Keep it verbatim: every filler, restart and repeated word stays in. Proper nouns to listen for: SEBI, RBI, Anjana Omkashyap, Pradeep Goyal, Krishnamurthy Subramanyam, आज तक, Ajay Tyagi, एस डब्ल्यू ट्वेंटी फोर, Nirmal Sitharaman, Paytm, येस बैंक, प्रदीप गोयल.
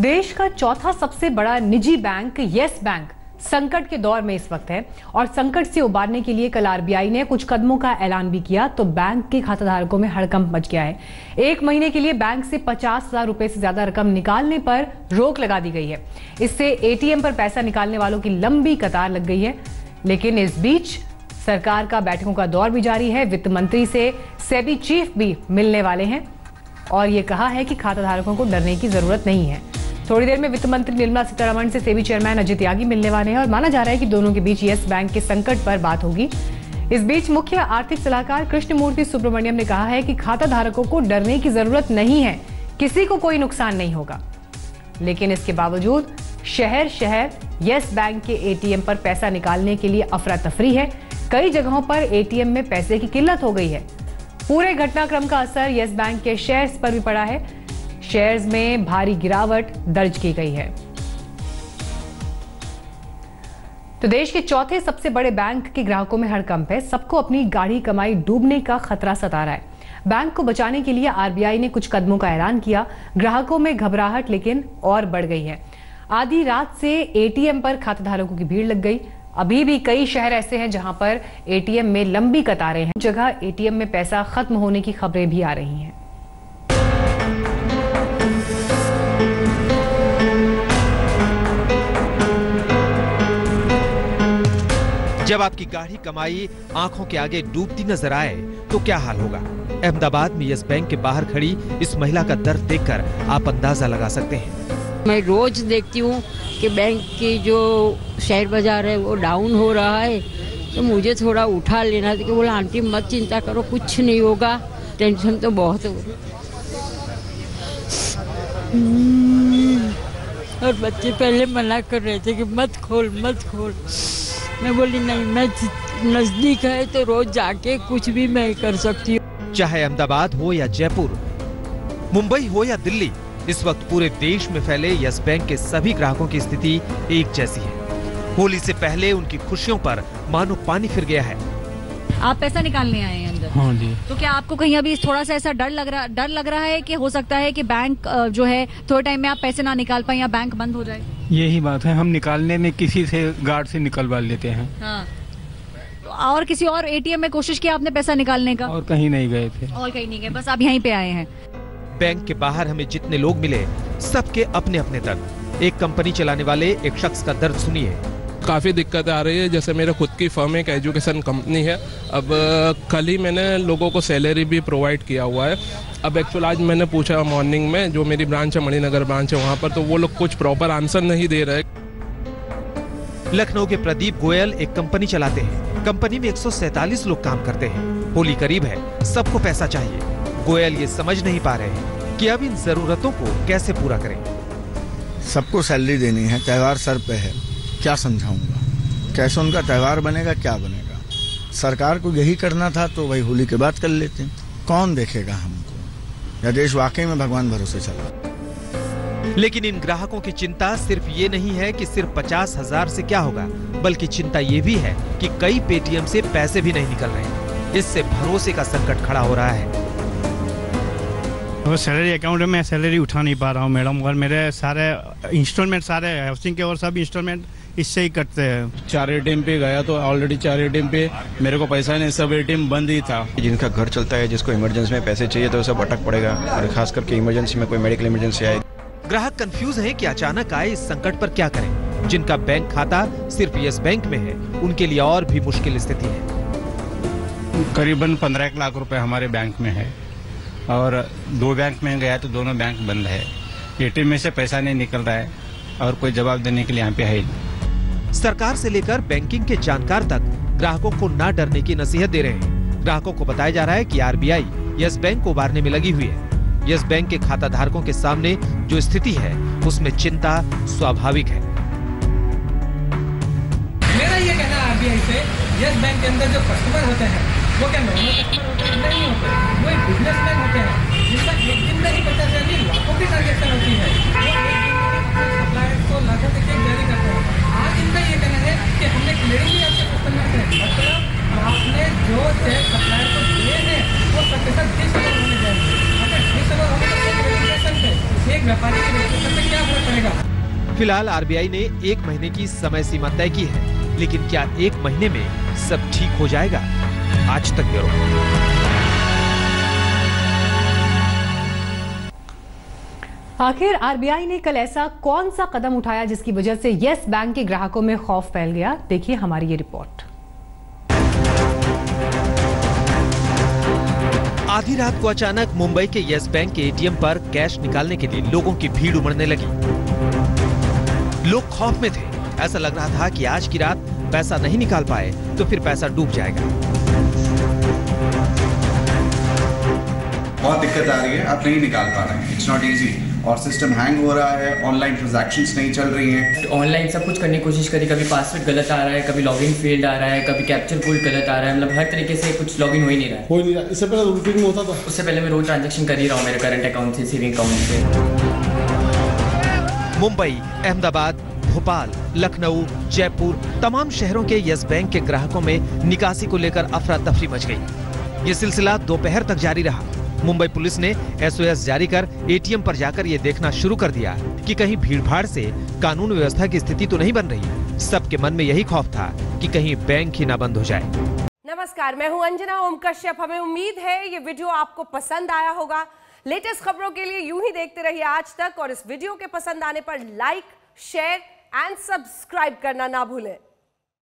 देश का चौथा सबसे बड़ा निजी बैंक येस बैंक संकट के दौर में इस वक्त है और संकट से उबारने के लिए कल आरबीआई ने कुछ कदमों का ऐलान भी किया तो बैंक के खाताधारकों में हड़कंप मच गया है। एक महीने के लिए बैंक से पचास हजार रुपए से ज्यादा रकम निकालने पर रोक लगा दी गई है। इससे एटीएम पर पैसा निकालने वालों की लंबी कतार लग गई है। लेकिन इस बीच सरकार का बैठकों का दौर भी जारी है। वित्त मंत्री से सेबी चीफ भी मिलने वाले हैं और ये कहा है कि खाताधारकों को डरने की जरूरत नहीं है। थोड़ी देर में वित्त मंत्री निर्मला सीतारमण से सेबी चेयरमैन अजय त्यागी मिलने वाले हैं और माना जा रहा है कि दोनों के बीच येस बैंक के संकट पर बात होगी। इस बीच मुख्य आर्थिक सलाहकार कृष्णमूर्ति सुब्रमण्यम ने कहा है कि खाताधारकों को डरने की जरूरत नहीं है, किसी को कोई नुकसान नहीं होगा। लेकिन इसके बावजूद शहर शहर येस बैंक के एटीएम पर पैसा निकालने के लिए अफरा तफरी है। कई जगहों पर एटीएम में पैसे की किल्लत हो गई है। पूरे घटनाक्रम का असर येस बैंक के शेयर्स पर भी पड़ा है। शेयर्स में भारी गिरावट दर्ज की गई है। तो देश के चौथे सबसे बड़े बैंक के ग्राहकों में हड़कंप है। सबको अपनी गाढ़ी कमाई डूबने का खतरा सता रहा है। बैंक को बचाने के लिए आरबीआई ने कुछ कदमों का ऐलान किया। ग्राहकों में घबराहट लेकिन और बढ़ गई है। आधी रात से एटीएम पर खाताधारकों की भीड़ लग गई। अभी भी कई शहर ऐसे हैं जहां पर एटीएम में लंबी कतारें हैं। जगह एटीएम में पैसा खत्म होने की खबरें भी आ रही हैं। जब आपकी गाढ़ी कमाई आंखों के आगे डूबती नजर आए तो क्या हाल होगा? अहमदाबाद में येस बैंक के बाहर खड़ी इस महिला का दर्द देखकर आप अंदाजा लगा सकते हैं। मैं रोज देखती हूँ कि बैंक की जो शेयर बाजार है वो डाउन हो रहा है, तो मुझे थोड़ा उठा लेना था कि बोला आंटी मत चिंता करो, कुछ नहीं होगा। टेंशन तो बहुत और बच्चे पहले मना कर रहे थे कि मत खोल मत खोल। मैं बोली नहीं, मैं नजदीक है तो रोज जाके कुछ भी मैं कर सकती हूँ। चाहे अहमदाबाद हो या जयपुर, मुंबई हो या दिल्ली, इस वक्त पूरे देश में फैले येस बैंक के सभी ग्राहकों की स्थिति एक जैसी है। होली से पहले उनकी खुशियों पर मानो पानी फिर गया है। आप पैसा निकालने आए हैं अंदर? हाँ जी। तो क्या आपको कहीं अभी थोड़ा सा ऐसा डर लग रहा डर लग रहा है कि हो सकता है कि बैंक जो है थोड़े टाइम में आप पैसे ना निकाल पाए या बैंक बंद हो जाए? यही बात है, हम निकालने में किसी से गार्ड से निकलवा लेते हैं। हाँ। तो और किसी और एटीएम में कोशिश की आपने पैसा निकालने का? और कहीं नहीं गए थे, और कहीं नहीं गए, बस आप यहीं पे आए हैं। बैंक के बाहर हमें जितने लोग मिले सबके अपने अपने दर्द। एक कंपनी चलाने वाले एक शख्स का दर्द सुनिए। काफ़ी दिक्कत आ रही है। जैसे मेरा खुद की फर्म एक एजुकेशन कंपनी है। अब कल ही मैंने लोगों को सैलरी भी प्रोवाइड किया हुआ है। अब एक्चुअल आज मैंने पूछा मॉर्निंग में, जो मेरी ब्रांच है मणिनगर ब्रांच है वहाँ पर, तो वो लोग कुछ प्रॉपर आंसर नहीं दे रहे। लखनऊ के प्रदीप गोयल एक कंपनी चलाते हैं। कंपनी में एक सौ सैंतालीस लोग काम करते हैं। होली करीब है, सबको पैसा चाहिए। गोयल ये समझ नहीं पा रहे हैं कि अब इन जरूरतों को कैसे पूरा करें। सबको सैलरी देनी है, त्यौहार सर पे है, क्या समझाऊंगा? कैसे उनका त्यौहार बनेगा, क्या बनेगा? सरकार को यही करना था तो वही होली के बाद कर लेते हैं। कौन देखेगा हमको? यह देश वाकई में भगवान भरोसे चला। लेकिन इन ग्राहकों की चिंता सिर्फ ये नहीं है कि सिर्फ पचास हजार से क्या होगा, बल्कि चिंता ये भी है कि कई पेटीएम से पैसे भी नहीं निकल रहे। इससे भरोसे का संकट खड़ा हो रहा है। वो सैलरी अकाउंट में सैलरी उठा नहीं पा रहा हूँ मैडम, और मेरे सारे इंस्टॉलमेंट सारे हाउसिंग के और सब इंस्टॉलमेंट इससे ही कटते हैं। चार एटीएम पे गया तो ऑलरेडी चार एटीएम पे मेरे को पैसा नहीं, सब एटीएम बंद ही था। जिनका घर चलता है, जिसको इमरजेंसी में पैसे चाहिए तो सब अटक पड़ेगा, और खास करके इमरजेंसी में, कोई मेडिकल इमरजेंसी आए। ग्राहक कंफ्यूज है कि अचानक आए इस संकट पर क्या करें। जिनका बैंक खाता सिर्फ येस बैंक में है उनके लिए और भी मुश्किल स्थिति है। करीबन पंद्रह लाख रुपए हमारे बैंक में है और दो बैंक में गया तो दोनों बैंक बंद है। एटीएम में से पैसा नहीं निकल रहा है और कोई जवाब देने के लिए यहाँ पे है। सरकार से लेकर बैंकिंग के जानकार तक ग्राहकों को ना डरने की नसीहत दे रहे हैं। ग्राहकों को बताया जा रहा है कि आरबीआई येस बैंक को उबारने में लगी हुई है। येस बैंक के खाताधारकों के सामने जो स्थिति है उसमें चिंता स्वाभाविक है। मेरा ये कहना आरबीआई से येस बैंक के अंदर जो कस्टमर होते हैं वो क्या नॉर्मल कस्टमर नहीं होते, वो एक बिजनेसमैन होते हैं जिनका एक दिन में ही पचास हजार की लाखों की ट्रांजेक्शन होती है। वो एक दिन में सप्लायर्स को लाखों के चेक जारी करते हैं। आज इनका ये कहना है कि हमने क्लियरली आपके कस्टमर से मतलब आपने जो चेक सप्लायर को दिए हैं वो सबके साथ डिसअवर होने जाएंगे। अगर डिसअवर होने का एक व्यापारी के रेस्टेशन पर क्या फर्क फिलहाल आरबीआई ने एक महीने की समय सीमा तय की है, लेकिन क्या एक महीने में सब ठीक हो जाएगा? आज तक ब्यूरो। आखिर आरबीआई ने कल ऐसा कौन सा कदम उठाया जिसकी वजह से यस बैंक के ग्राहकों में खौफ फैल गया? देखिए हमारी ये रिपोर्ट। आधी रात को अचानक मुंबई के येस बैंक के एटीएम पर कैश निकालने के लिए लोगों की भीड़ उमड़ने लगी। लोग खौफ में थे, ऐसा लग रहा था कि आज की रात पैसा नहीं निकाल पाए तो फिर पैसा डूब जाएगा। बहुत दिक्कत आ रही है, आप नहीं निकाल पा रहे हैं, इट्स नॉट इजी, और सिस्टम हैंग हो रहा है, ऑनलाइन ट्रांजैक्शंस नहीं चल रही हैं। ऑनलाइन सब कुछ करने की कोशिश करी, कभी पासवर्ड गलत आ रहा है, कभी लॉगिन फेल्ड आ रहा है, कभी कैप्चर कोड गलत आ रहा है, मतलब हर तरीके से कुछ लॉगिन हो ही नहीं रहा है, हो नहीं रहा। इससे पहले रूटीन में होता था, उससे पहले मैं रोज ट्रांजैक्शन कर ही रहा हूँ मेरे करंट अकाउंट से, सेविंग अकाउंट से। मुंबई, अहमदाबाद, भोपाल, लखनऊ, जयपुर, तमाम शहरों के येस बैंक के ग्राहकों में निकासी को लेकर अफरा तफरी मच गई। ये सिलसिला दोपहर तक जारी रहा। मुंबई पुलिस ने एसओएस जारी कर एटीएम पर जाकर ये देखना शुरू कर दिया कि कहीं भीड़भाड़ से कानून व्यवस्था की स्थिति तो नहीं बन रही। सबके मन में यही खौफ था कि कहीं बैंक ही ना बंद हो जाए। नमस्कार, मैं हूं अंजना ओमकश्यप। हमें उम्मीद है ये वीडियो आपको पसंद आया होगा। लेटेस्ट खबरों के लिए यूं ही देखते रहिए आज तक, और इस वीडियो के पसंद आने पर लाइक, शेयर एंड सब्सक्राइब करना ना भूलें।